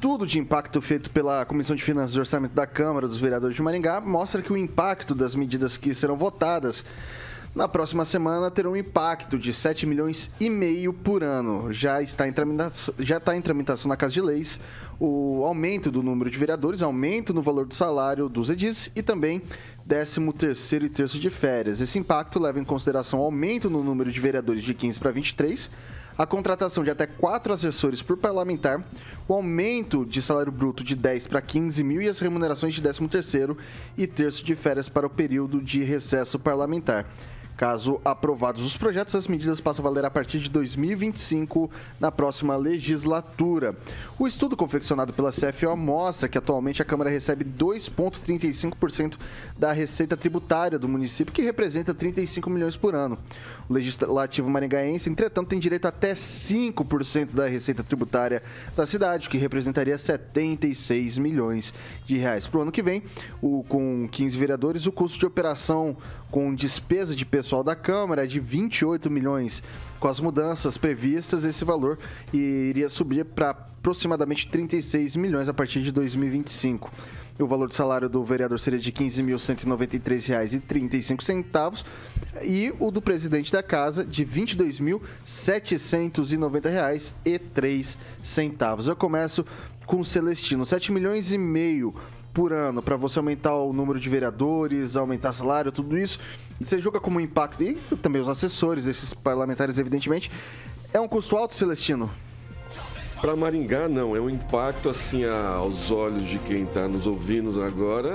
estudo de impacto feito pela Comissão de Finanças e Orçamento da Câmara dos Vereadores de Maringá mostra que o impacto das medidas que serão votadas na próxima semana terá um impacto de 7 milhões e meio por ano. Já está em tramitação na Casa de Leis o aumento do número de vereadores, aumento no valor do salário dos edis e também 13º e terço de férias. Esse impacto leva em consideração o aumento no número de vereadores de 15 para 23, a contratação de até 4 assessores por parlamentar, o aumento de salário bruto de 10 para 15 mil e as remunerações de 13º e terço de férias para o período de recesso parlamentar. Caso aprovados os projetos, as medidas passam a valer a partir de 2025, na próxima legislatura. O estudo confeccionado pela CFO mostra que atualmente a Câmara recebe 2,35% da receita tributária do município, que representa 35 milhões por ano. O legislativo maringaense, entretanto, tem direito a até 5% da receita tributária da cidade, que representaria 76 milhões de reais. Para o ano que vem, com 15 vereadores, o custo de operação com despesa de pessoal da Câmara é de 28 milhões. Com as mudanças previstas, esse valor iria subir para aproximadamente 36 milhões a partir de 2025. O valor do salário do vereador seria de R$ 15.193,35 e o do presidente da casa de R$ 22.790,03. Eu começo com o Celestino, 7 milhões e meio por ano, para você aumentar o número de vereadores, aumentar salário, tudo isso, você julga como impacto, e também os assessores, esses parlamentares, evidentemente, é um custo alto, Celestino? Para Maringá, não, é um impacto, assim, aos olhos de quem está nos ouvindo agora,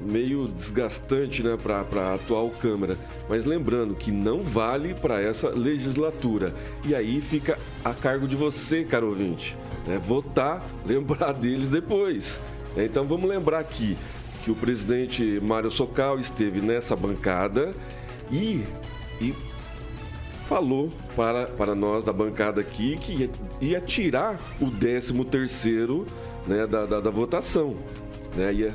meio desgastante, né, para a atual Câmara, mas lembrando que não vale para essa legislatura, e aí fica a cargo de você, caro ouvinte, né, votar, lembrar deles depois. Então, vamos lembrar aqui que o presidente Mário Socal esteve nessa bancada e falou para nós da bancada aqui que ia tirar o 13º, né, da votação, né, ia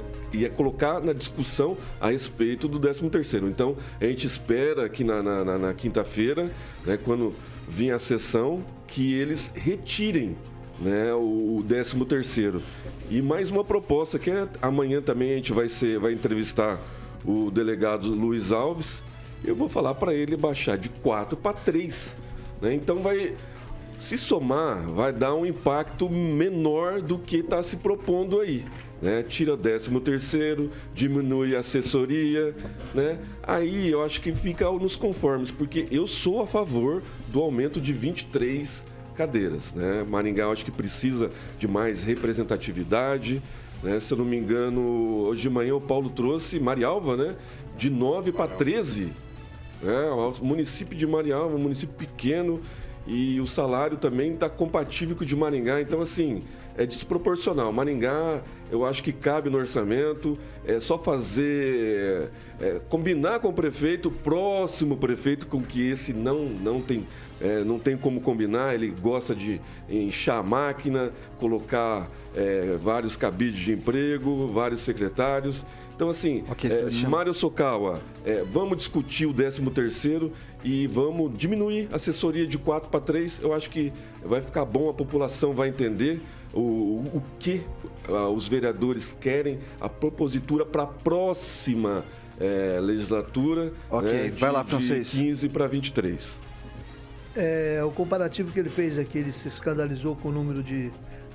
colocar na discussão a respeito do 13º. Então, a gente espera que na quinta-feira, né, quando vir a sessão, que eles retirem, né, o 13º. E mais uma proposta, que amanhã também a gente vai entrevistar o delegado Luiz Alves. Eu vou falar para ele baixar de 4 para 3. Né? Então, vai se somar, vai dar um impacto menor do que está se propondo aí. Né? Tira 13º, diminui a assessoria, né? Aí eu acho que fica nos conformes, porque eu sou a favor do aumento de 23 cadeiras, né? Maringá, eu acho que precisa de mais representatividade, né? Se eu não me engano, hoje de manhã o Paulo trouxe Marialva, né? De 9 para 13, né? O município de Marialva, um município pequeno, e o salário também está compatível com o de Maringá, então, assim, é desproporcional. Maringá, eu acho que cabe no orçamento, é só fazer, combinar com o prefeito, o próximo prefeito, com que esse não tem como combinar, ele gosta de inchar a máquina, colocar vários cabides de emprego, vários secretários. Então, assim, okay, Mário Socal, vamos discutir o 13º e vamos diminuir a assessoria de 4 para 3. Eu acho que vai ficar bom, a população vai entender o que os vereadores querem, a propositura para a próxima legislatura, okay, né, vai lá, francês. De 15 para 23. O comparativo que ele fez aqui, ele se escandalizou com o número de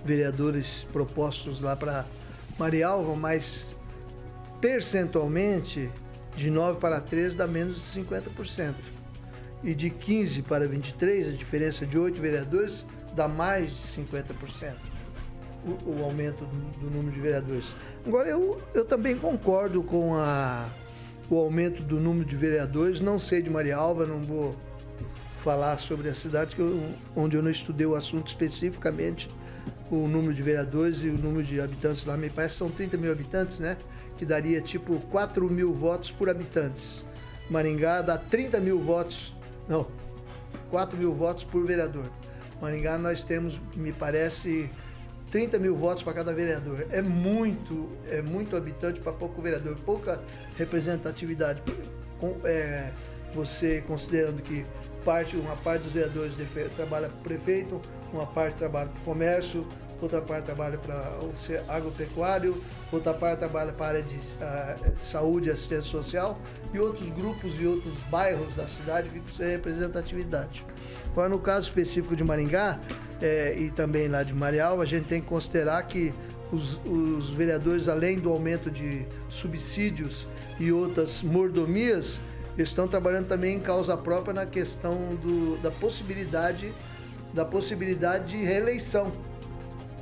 vereadores propostos lá para Marialva, mas percentualmente, de 9 para 13 dá menos de 50%. E de 15 para 23, a diferença de 8 vereadores dá mais de 50%, o aumento do número de vereadores. Agora, eu também concordo com o aumento do número de vereadores, não sei de Marialva, não vou falar sobre a cidade, onde eu não estudei o assunto especificamente, o número de vereadores e o número de habitantes lá, me parece que são 30 mil habitantes, né? Que daria tipo 4 mil votos por habitantes. Maringá dá 30 mil votos, não, 4 mil votos por vereador. Maringá nós temos, me parece, 30 mil votos para cada vereador. É muito habitante para pouco vereador, pouca representatividade. Você considerando que uma parte dos vereadores trabalha para o prefeito, uma parte trabalha para o comércio, outra parte trabalha para o agropecuário, outra parte trabalha para a área de saúde e assistência social, e outros grupos e outros bairros da cidade que têm representatividade. Agora, no caso específico de Maringá e também lá de Marialva, a gente tem que considerar que os vereadores, além do aumento de subsídios e outras mordomias, estão trabalhando também em causa própria na questão da possibilidade de reeleição.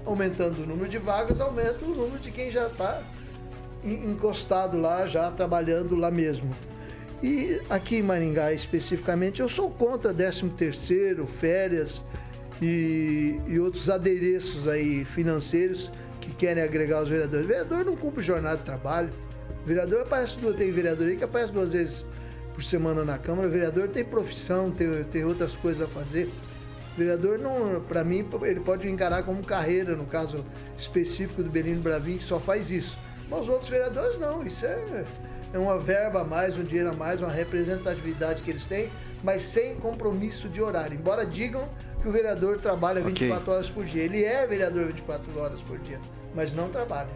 Aumentando o número de vagas, aumenta o número de quem já está encostado lá, já trabalhando lá mesmo. E aqui em Maringá, especificamente, eu sou contra 13º, férias e outros adereços aí financeiros que querem agregar os vereadores. O vereador não cumpre jornada de trabalho. O vereador aparece duas, tem vereador aí que aparece 2 vezes por semana na Câmara. O vereador tem profissão, tem outras coisas a fazer. O vereador, não, para mim, ele pode encarar como carreira, no caso específico do Berinho Bravin, que só faz isso. Mas os outros vereadores não, isso é uma verba a mais, um dinheiro a mais, uma representatividade que eles têm, mas sem compromisso de horário. Embora digam que o vereador trabalha 24 horas por dia. Ele é vereador 24 horas por dia, mas não trabalha.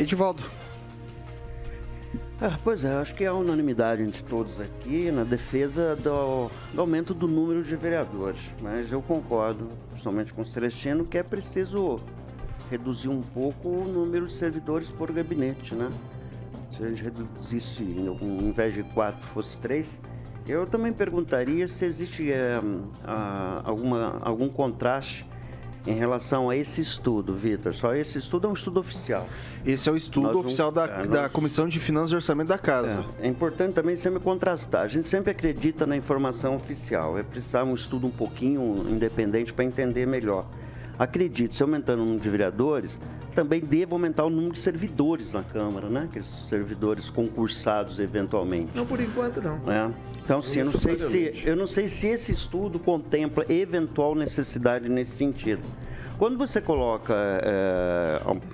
Edivaldo. Pois é, acho que há unanimidade entre todos aqui na defesa do aumento do número de vereadores, mas eu concordo, principalmente com o Celestino, que é preciso reduzir um pouco o número de servidores por gabinete, né? Se a gente reduzisse, em vez de 4, fosse 3, eu também perguntaria se existe algum contraste em relação a esse estudo, Vitor. Só esse estudo é um estudo oficial. Esse é o estudo oficial da Comissão de Finanças e Orçamento da Casa. É importante também sempre contrastar. A gente sempre acredita na informação oficial. É precisar um estudo um pouquinho independente para entender melhor. Acredito, se aumentando o número de vereadores, também devo aumentar o número de servidores na Câmara, né? Aqueles servidores concursados, eventualmente. Não, por enquanto, não. É. Então, sim, eu não sei se esse estudo contempla eventual necessidade nesse sentido. Quando você coloca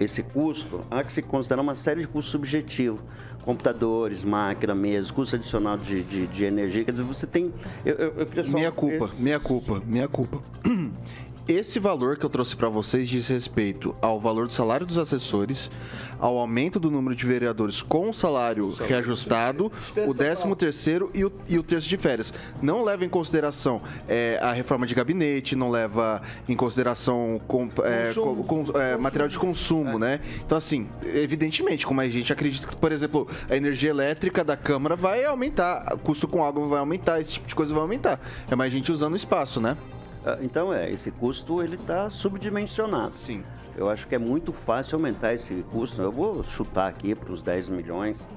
esse custo, há que se considerar uma série de custos subjetivos. Computadores, máquina, mesa, custo adicional de energia. Quer dizer, você tem... Eu queria só... Minha culpa. Esse valor que eu trouxe para vocês diz respeito ao valor do salário dos assessores, ao aumento do número de vereadores com o salário reajustado, o 13º e o terço de férias. Não leva em consideração a reforma de gabinete, não leva em consideração material de consumo, né? Então, assim, evidentemente, como a gente acredita que, por exemplo, a energia elétrica da Câmara vai aumentar, o custo com água vai aumentar, esse tipo de coisa vai aumentar. É mais gente usando o espaço, né? Então, esse custo ele está subdimensionado. Sim. Eu acho que é muito fácil aumentar esse custo. Eu vou chutar aqui para uns 10 milhões.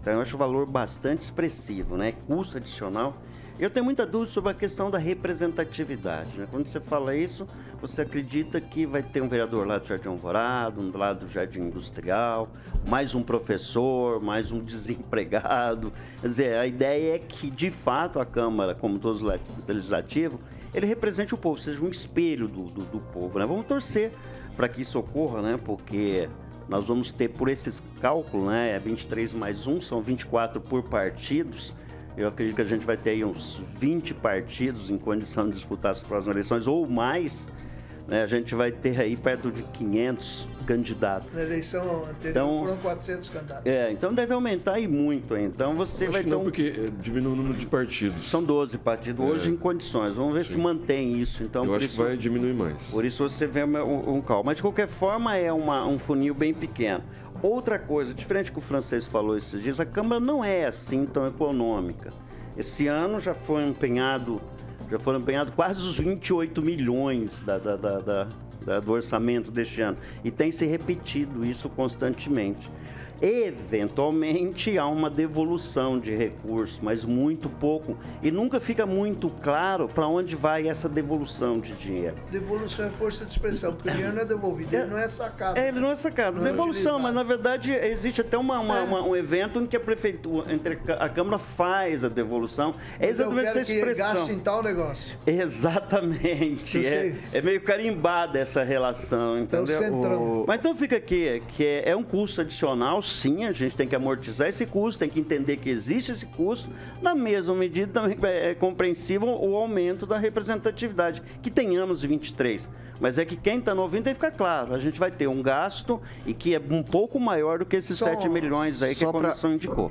Então, eu acho o valor bastante expressivo, né? Custo adicional. Eu tenho muita dúvida sobre a questão da representatividade, né? Quando você fala isso, você acredita que vai ter um vereador lá do Jardim Alvorado, um lá do Jardim Industrial, mais um professor, mais um desempregado. Quer dizer, a ideia é que, de fato, a Câmara, como todos os legislativos, ele represente o povo, seja um espelho do povo, né? Vamos torcer para que isso ocorra, né? Porque nós vamos ter, por esses cálculos, né? 23 mais 1, são 24 por partidos. Eu acredito que a gente vai ter aí uns 20 partidos em condição de disputar as próximas eleições ou mais, né? A gente vai ter aí perto de 500 candidatos. Na eleição anterior foram 400 candidatos. Então deve aumentar aí muito. Então você vai ter porque diminui o número de partidos. São 12 partidos hoje em condições. Vamos ver se mantém isso. Então, eu acho que vai diminuir mais. Por isso você vê um calmo. Mas de qualquer forma é um funil bem pequeno. Outra coisa, diferente que o francês falou esses dias, a Câmara não é assim tão econômica. Esse ano já foram empenhados quase os 28 milhões do orçamento deste ano. E tem se repetido isso constantemente. Eventualmente há uma devolução de recursos, mas muito pouco. E nunca fica muito claro para onde vai essa devolução de dinheiro. Devolução é força de expressão, porque o dinheiro não é devolvido, ele não é sacado. Ele não é sacado. Não é devolução, utilizado. Mas na verdade existe até um evento em que a prefeitura, a Câmara faz a devolução. É exatamente essa expressão. Eu quero que gaste em tal negócio. Exatamente. É meio carimbada essa relação, entendeu? Mas então fica aqui, que é um custo adicional sim, a gente tem que amortizar esse custo, tem que entender que existe esse custo. Na mesma medida, também é compreensível o aumento da representatividade, que tenhamos 23. Mas é que quem está no ouvindo tem que ficar claro, a gente vai ter um gasto e que é um pouco maior do que esses 7 milhões aí que a comissão indicou.